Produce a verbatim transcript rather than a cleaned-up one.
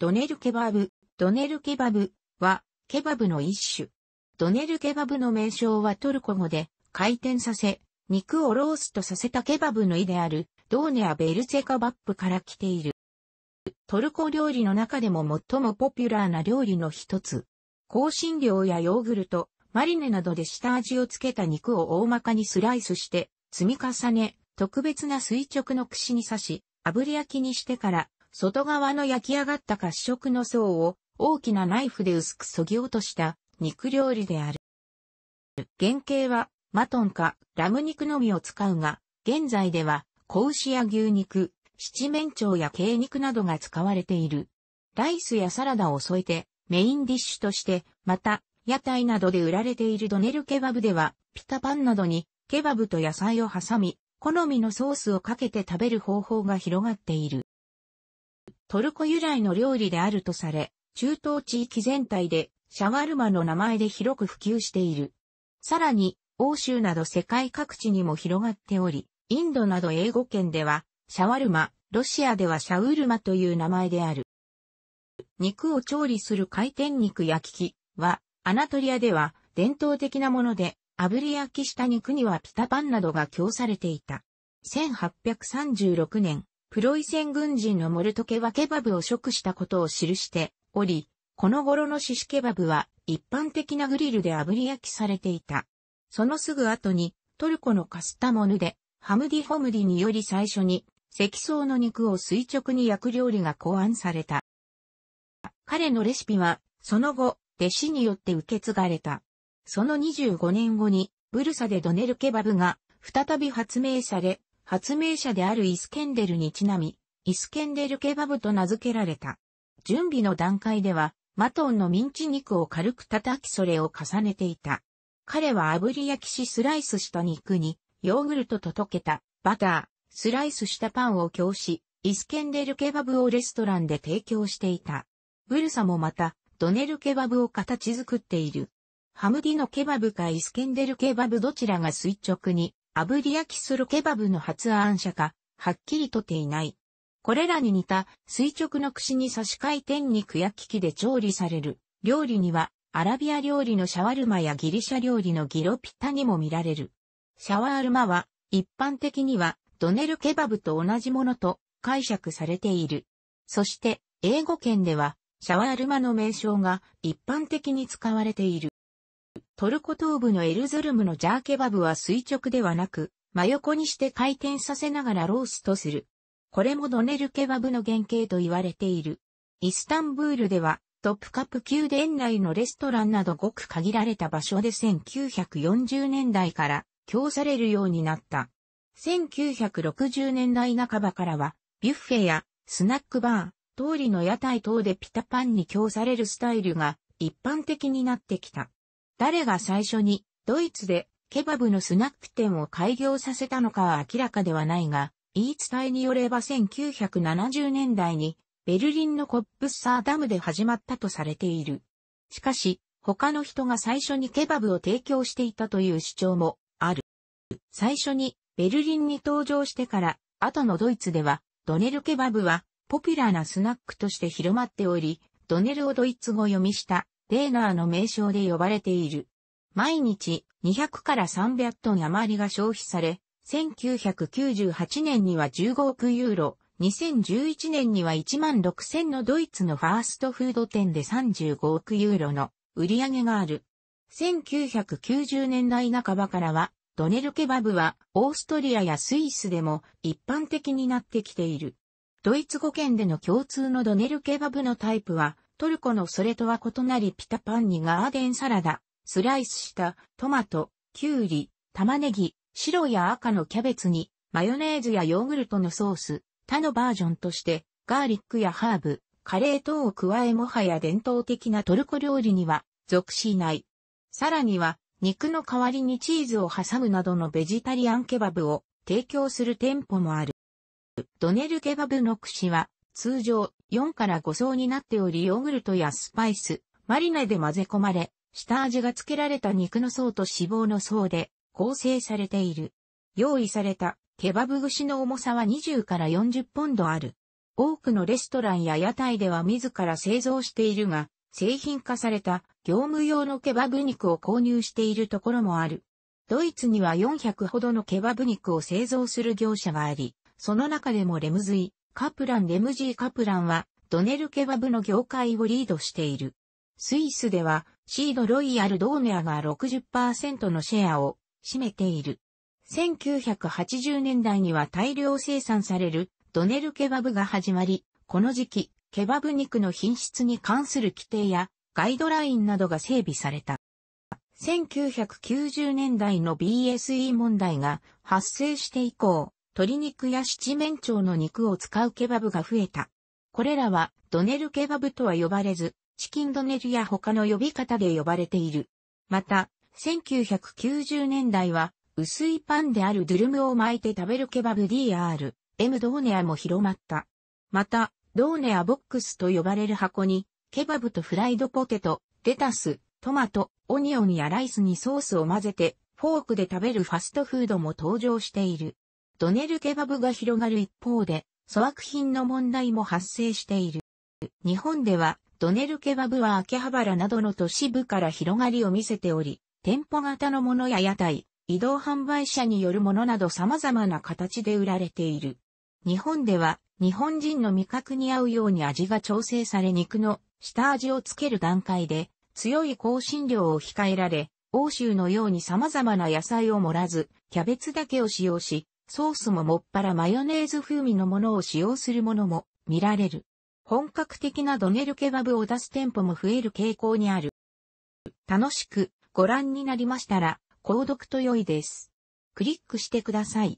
ドネルケバブ、ドネルケバブはケバブの一種。ドネルケバブの名称はトルコ語で回転させ、肉をローストさせたケバブの意であるドーネアベルツェカバップから来ている。トルコ料理の中でも最もポピュラーな料理の一つ。香辛料やヨーグルト、マリネなどで下味をつけた肉を大まかにスライスして積み重ね、特別な垂直の串に刺し、炙り焼きにしてから、外側の焼き上がった褐色の層を大きなナイフで薄く削ぎ落とした肉料理である。原型はマトンかラム肉のみを使うが、現在では子牛や牛肉、七面鳥や鶏肉などが使われている。ライスやサラダを添えてメインディッシュとして、また屋台などで売られているドネルケバブでは、ピタパンなどにケバブと野菜を挟み、好みのソースをかけて食べる方法が広がっている。トルコ由来の料理であるとされ、中東地域全体でシャワルマの名前で広く普及している。さらに、欧州など世界各地にも広がっており、インドなど英語圏ではシャワルマ、ロシアではシャウルマという名前である。肉を調理する回転肉焼き器は、アナトリアでは伝統的なもので、炙り焼きした肉にはピタパンなどが供されていた。せんはっぴゃくさんじゅうろくねん。プロイセン軍人のモルトケはケバブを食したことを記しており、この頃のシシケバブは一般的なグリルで炙り焼きされていた。そのすぐ後にトルコのカスタモヌでハムディ・ホムリにより最初に積層の肉を垂直に焼く料理が考案された。彼のレシピはその後弟子によって受け継がれた。そのにじゅうごねんごにブルサでドネルケバブが再び発明され、発明者であるイスケンデルにちなみ、イスケンデルケバブと名付けられた。準備の段階では、マトンのミンチ肉を軽く叩きそれを重ねていた。彼は炙り焼きしスライスした肉に、ヨーグルトと溶けた、バター、スライスしたパンを供し、イスケンデルケバブをレストランで提供していた。ブルサもまた、ドネルケバブを形作っている。ハムディのケバブかイスケンデルケバブどちらが垂直に、炙り焼きするケバブの発案者か、はっきりとていない。これらに似た垂直の串に刺し回転肉焼き器で調理される料理には、アラビア料理のシャワルマやギリシャ料理のギロピタにも見られる。シャワルマは、一般的にはドネルケバブと同じものと解釈されている。そして、英語圏では、シャワルマの名称が一般的に使われている。トルコ東部のエルゾルムのジャーケバブは垂直ではなく、真横にして回転させながらローストする。これもドネルケバブの原型と言われている。イスタンブールでは、トプカプ宮殿内のレストランなどごく限られた場所でせんきゅうひゃくよんじゅうねんだいから供されるようになった。せんきゅうひゃくろくじゅうねんだいなかばからは、ビュッフェやスナックバー、通りの屋台等でピタパンに供されるスタイルが一般的になってきた。誰が最初にドイツでケバブのスナック店を開業させたのかは明らかではないが、言い伝えによればせんきゅうひゃくななじゅうねんだいにベルリンのコップッサーダムで始まったとされている。しかし、他の人が最初にケバブを提供していたという主張もある。最初にベルリンに登場してから、後のドイツではドネルケバブはポピュラーなスナックとして広まっており、ドネルをドイツ語読みした。デーナーの名称で呼ばれている。毎日にひゃくからさんびゃくトン余りが消費され、せんきゅうひゃくきゅうじゅうはちねんにはじゅうごおくユーロ、にせんじゅういちねんにはいちまんろくせんのドイツのファーストフード店でさんじゅうごおくユーロの売り上げがある。せんきゅうひゃくきゅうじゅうねんだいなかばからは、ドネルケバブはオーストリアやスイスでも一般的になってきている。ドイツ語圏での共通のドネルケバブのタイプは、トルコのそれとは異なりピタパンにガーデンサラダ、スライスしたトマト、キュウリ、玉ねぎ、白や赤のキャベツにマヨネーズやヨーグルトのソース、他のバージョンとしてガーリックやハーブ、カレー等を加えもはや伝統的なトルコ料理には属しない。さらには肉の代わりにチーズを挟むなどのベジタリアンケバブを提供する店舗もある。ドネルケバブの串は通常よんからごそうになっており、ヨーグルトやスパイス、マリネで混ぜ込まれ、下味がつけられた肉の層と脂肪の層で構成されている。用意されたケバブ串の重さはにじゅうからよんじゅうポンドある。多くのレストランや屋台では自ら製造しているが、製品化された業務用のケバブ肉を購入しているところもある。ドイツにはよんひゃくほどのケバブ肉を製造する業者があり、その中でもレムズイ・カプランレムジー・カプランは、ドネルケバブの業界をリードしている。スイスでは、シードロイヤルドーネアが ろくじゅっパーセント のシェアを占めている。せんきゅうひゃくはちじゅうねんだいには大量生産されるドネルケバブが始まり、この時期、ケバブ肉の品質に関する規定やガイドラインなどが整備された。せんきゅうひゃくきゅうじゅうねんだいの ビーエスイー 問題が発生して以降、鶏肉や七面鳥の肉を使うケバブが増えた。これらはドネルケバブとは呼ばれず、チキンドネルや他の呼び方で呼ばれている。また、せんきゅうひゃくきゅうじゅうねんだいは薄いパンであるドゥルムを巻いて食べるケバブ ディーアールエム ドーネアも広まった。また、ドーネアボックスと呼ばれる箱に、ケバブとフライドポテト、レタス、トマト、オニオンやライスにソースを混ぜて、フォークで食べるファストフードも登場している。ドネルケバブが広がる一方で、粗悪品の問題も発生している。日本では、ドネルケバブは秋葉原などの都市部から広がりを見せており、店舗型のものや屋台、移動販売車によるものなど様々な形で売られている。日本では、日本人の味覚に合うように味が調整され肉の下味をつける段階で強い香辛料を控えられ、欧州のように様々な野菜を盛らず、キャベツだけを使用し、ソースももっぱらマヨネーズ風味のものを使用するものも見られる。本格的なドネルケバブを出す店舗も増える傾向にある。楽しくご覧になりましたら、購読と良いです。クリックしてください。